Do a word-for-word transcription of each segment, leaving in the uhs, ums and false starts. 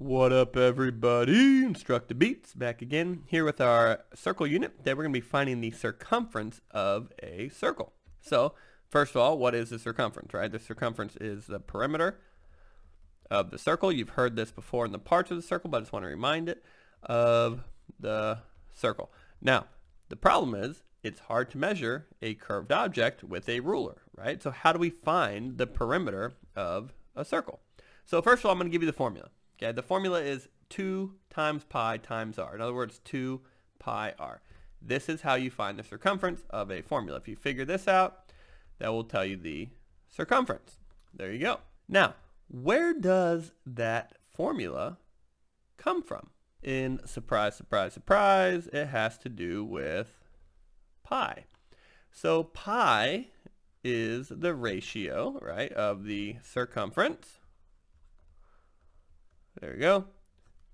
What up, everybody? InstructaBeats back again here with our circle unit. Today we're going to be finding the circumference of a circle. So first of all, what is the circumference, right? The circumference is the perimeter of the circle. You've heard this before in the parts of the circle, but I just want to remind it of the circle. Now, the problem is it's hard to measure a curved object with a ruler, right? So how do we find the perimeter of a circle? So first of all, I'm going to give you the formula. Okay, the formula is two times pi times r. In other words, two pi r. This is how you find the circumference of a formula. If you figure this out, that will tell you the circumference. There you go. Now, where does that formula come from? In surprise, surprise, surprise, it has to do with pi. So pi is the ratio, right, of the circumference, there we go,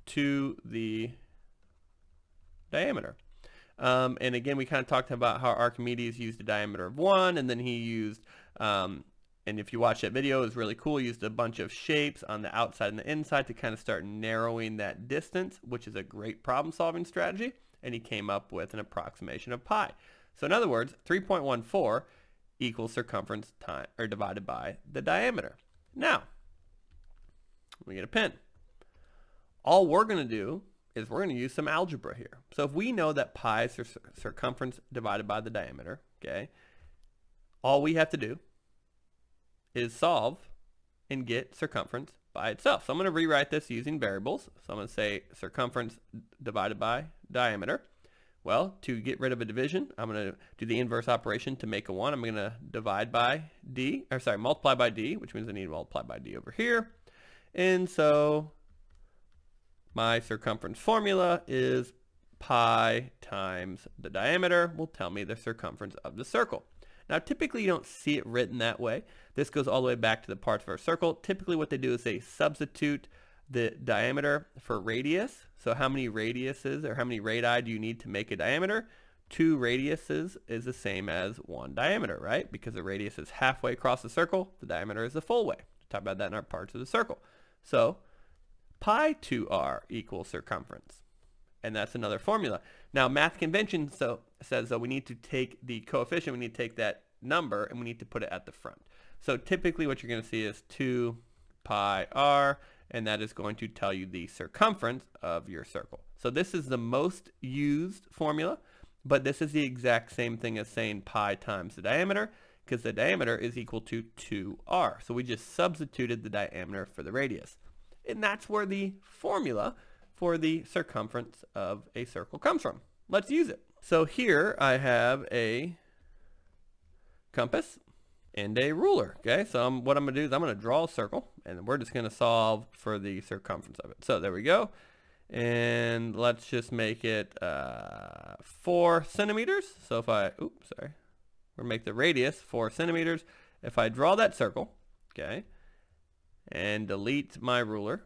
to the diameter. Um, and again, we kind of talked about how Archimedes used a diameter of one, and then he used, um, and if you watch that video, it was really cool, he used a bunch of shapes on the outside and the inside to kind of start narrowing that distance, which is a great problem-solving strategy, and he came up with an approximation of pi. So in other words, three point one four equals circumference time, or divided by the diameter. Now, we get a pen. All we're going to do is we're going to use some algebra here. So if we know that pi is circumference divided by the diameter, okay, all we have to do is solve and get circumference by itself. So I'm going to rewrite this using variables. So I'm going to say circumference divided by diameter. Well, to get rid of a division, I'm going to do the inverse operation to make a one. I'm going to divide by d, or sorry, multiply by d, which means I need to multiply by d over here. And so my circumference formula is pi times the diameter will tell me the circumference of the circle. Now, typically you don't see it written that way. This goes all the way back to the parts of our circle. Typically what they do is they substitute the diameter for radius. So how many radiuses or how many radii do you need to make a diameter? Two radiuses is the same as one diameter, right? Because the radius is halfway across the circle, the diameter is the full way. We'll talk about that in our parts of the circle. So pi to r equals circumference, and that's another formula. Now, math convention so says that we need to take the coefficient, we need to take that number, and we need to put it at the front. So typically what you're going to see is two pi r, and that is going to tell you the circumference of your circle. So this is the most used formula, but this is the exact same thing as saying pi times the diameter, because the diameter is equal to two r. So we just substituted the diameter for the radius. And that's where the formula for the circumference of a circle comes from. Let's use it. So here I have a compass and a ruler. Okay, so I'm, what I'm going to do is I'm going to draw a circle, and we're just going to solve for the circumference of it. So there we go. And let's just make it uh, four centimeters. So if I, oops, sorry, we're going to make the radius four centimeters. If I draw that circle, okay, and delete my ruler,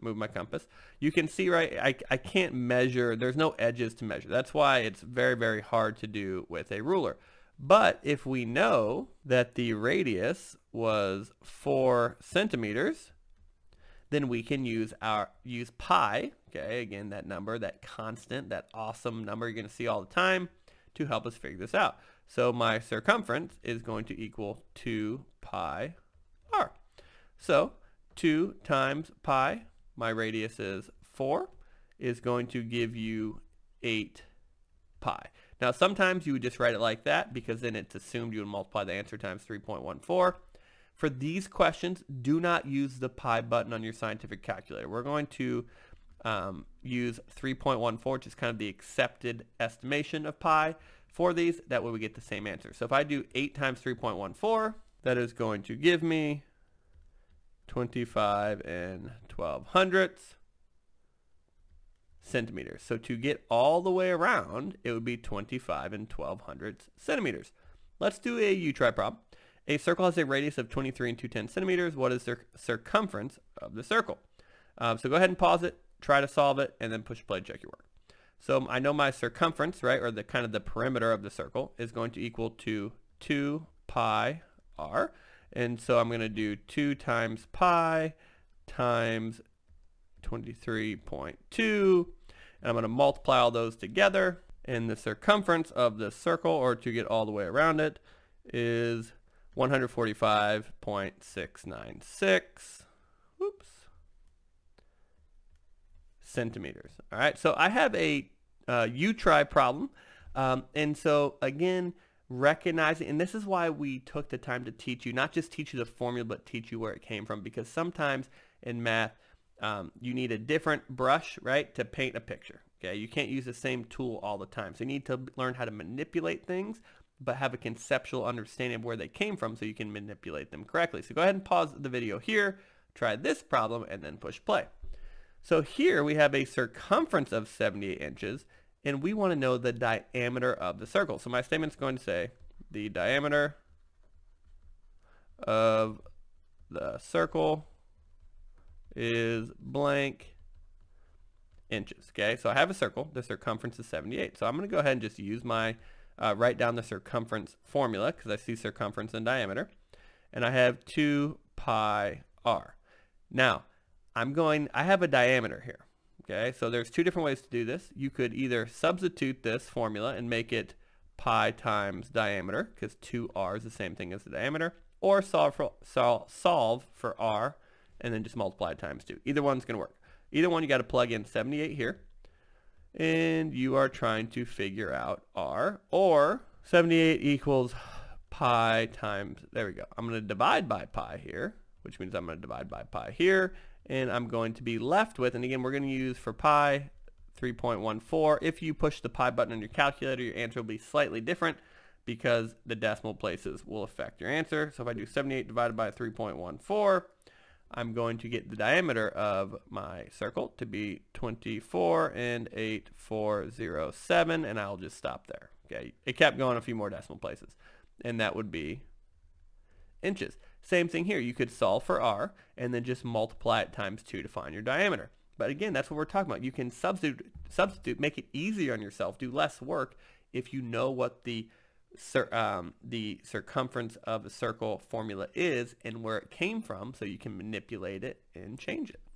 move my compass, you can see, right, I, I can't measure, there's no edges to measure. That's why it's very, very hard to do with a ruler. But if we know that the radius was four centimeters, then we can use our, use pi, okay, again, that number, that constant, that awesome number you're gonna see all the time, to help us figure this out. So my circumference is going to equal two pi r. So two times pi, my radius is four, is going to give you eight pi. Now, sometimes you would just write it like that because then it's assumed you would multiply the answer times three point one four. For these questions, do not use the pi button on your scientific calculator. We're going to um, use three point one four, which is kind of the accepted estimation of pi for these. That way we get the same answer. So if I do eight times three point one four, that is going to give me twenty-five and twelve hundredths centimeters. So to get all the way around, it would be twenty-five and twelve hundredths centimeters. Let's do a you try problem. A circle has a radius of twenty-three and two hundred ten centimeters. What is the circumference of the circle? Um, so go ahead and pause it, try to solve it, and then push play, check your work. So I know my circumference, right, or the kind of the perimeter of the circle is going to equal to two pi r, and so I'm going to do two times pi times twenty-three point two, and I'm going to multiply all those together, and the circumference of this circle, or to get all the way around it, is one hundred forty-five point six nine six oops, centimeters. All right, so I have a uh, U-try problem, um, and so again, recognizing, and this is why we took the time to teach you, not just teach you the formula, but teach you where it came from, because sometimes in math, um, you need a different brush, right, to paint a picture. Okay, you can't use the same tool all the time, so you need to learn how to manipulate things, but have a conceptual understanding of where they came from so you can manipulate them correctly. So go ahead and pause the video here, try this problem, and then push play. So here we have a circumference of seventy-eight inches, and we want to know the diameter of the circle. So my statement's going to say the diameter of the circle is blank inches. Okay, so I have a circle, the circumference is seventy-eight. So I'm going to go ahead and just use my Uh, write down the circumference formula, because I see circumference and diameter, and I have two pi r. Now I'm going, I have a diameter here, okay, so there's two different ways to do this. You could either substitute this formula and make it pi times diameter, because two r is the same thing as the diameter, or solve for, solve, solve for r and then just multiply times two. Either one's going to work. Either one, you got to plug in seventy-eight here, and you are trying to figure out r, or seventy-eight equals pi times, there we go. I'm going to divide by pi here, which means I'm going to divide by pi here, and I'm going to be left with, and again, we're going to use for pi three point one four. If you push the pi button on your calculator, your answer will be slightly different because the decimal places will affect your answer. So if I do seventy-eight divided by three point one four, I'm going to get the diameter of my circle to be twenty-four and eight four zero seven, and I'll just stop there. Okay, it kept going a few more decimal places, and that would be inches. Same thing here, you could solve for r and then just multiply it times two to find your diameter. But again, that's what we're talking about. You can substitute, substitute, make it easier on yourself, do less work if you know what the Um, the circumference of a circle formula is and where it came from, so you can manipulate it and change it.